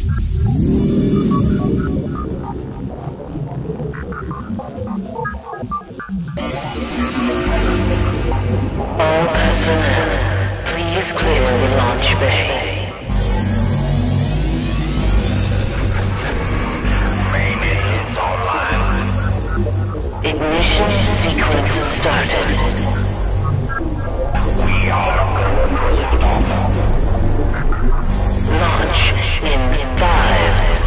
Please clear the launch bay. Ignition sequence started. We are launch in 5.